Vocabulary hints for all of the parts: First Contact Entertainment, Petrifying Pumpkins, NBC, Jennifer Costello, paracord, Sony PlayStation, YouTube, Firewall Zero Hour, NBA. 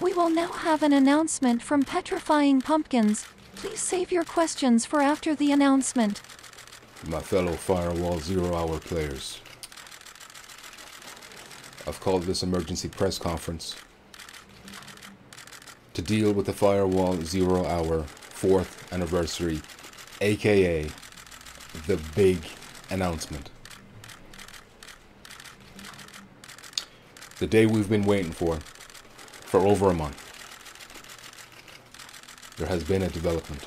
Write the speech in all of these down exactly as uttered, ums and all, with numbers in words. We will now have an announcement from Petrifying Pumpkins. Please save your questions for after the announcement. My fellow Firewall Zero Hour players, I've called this emergency press conference to deal with the Firewall Zero Hour fourth anniversary, aka the big announcement. The day we've been waiting for, for over a month. There has been a development.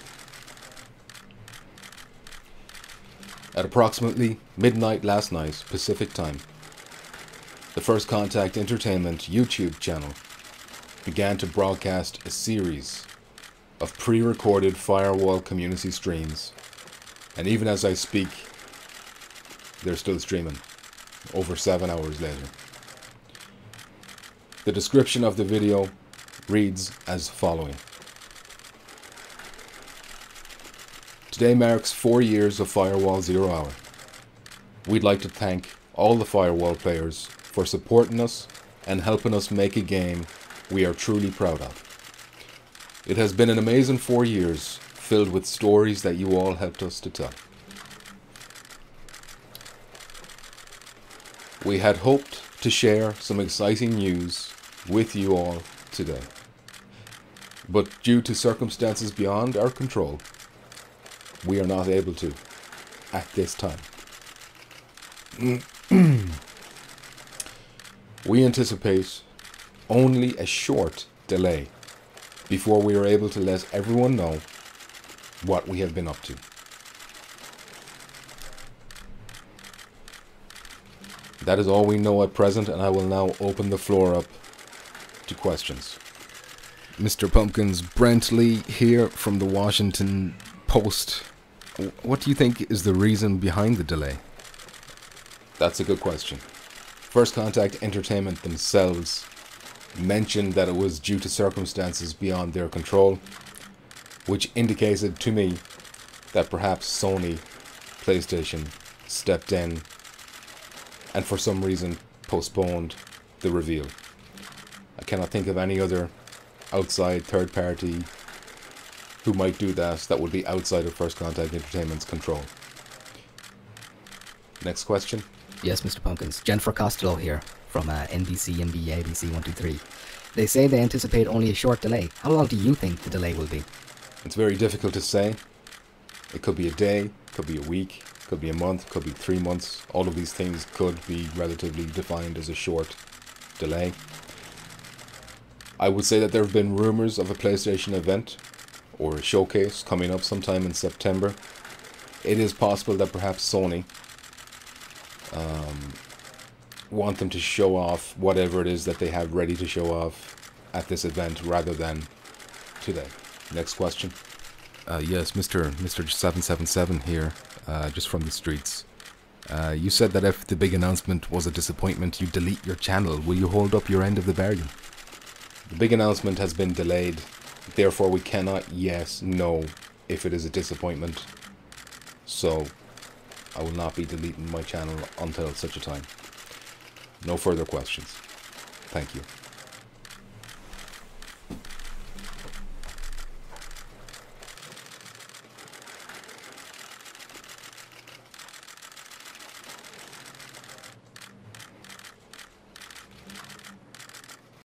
At approximately midnight last night, Pacific time, the First Contact Entertainment YouTube channel began to broadcast a series of pre-recorded Firewall community streams, and even as I speak, they're still streaming, over seven hours later. The description of the video reads as following. Today marks four years of Firewall Zero Hour. We'd like to thank all the Firewall players for supporting us and helping us make a game we are truly proud of. It has been an amazing four years filled with stories that you all helped us to tell. We had hoped to share some exciting news with you all today, but due to circumstances beyond our control, we are not able to at this time. We anticipate only a short delay before we are able to let everyone know what we have been up to. That is all we know at present, and I will now open the floor up to questions. Mister Pumpkins, Brentley here from the Washington Post. What do you think is the reason behind the delay? That's a good question. First Contact Entertainment themselves mentioned that it was due to circumstances beyond their control, which indicated to me that perhaps Sony PlayStation stepped in and for some reason postponed the reveal. I cannot think of any other outside third party who might do that that would be outside of First Contact Entertainment's control. Next question. Yes, Mister Pumpkins. Jennifer Costello here from uh, N B C N B A B C one two three. They say they anticipate only a short delay. How long do you think the delay will be? It's very difficult to say. It could be a day, could be a week, could be a month, could be three months. All of these things could be relatively defined as a short delay. I would say that there have been rumors of a PlayStation event or a showcase coming up sometime in September. It is possible that perhaps Sony um, want them to show off whatever it is that they have ready to show off at this event rather than today. Next question. Uh, yes, Mister Mister seven seven seven here. Uh, just from the streets. Uh, you said that if the big announcement was a disappointment, you delete your channel. Will you hold up your end of the bargain? The big announcement has been delayed. Therefore, we cannot yes, no, if it is a disappointment. So, I will not be deleting my channel until such a time. No further questions. Thank you.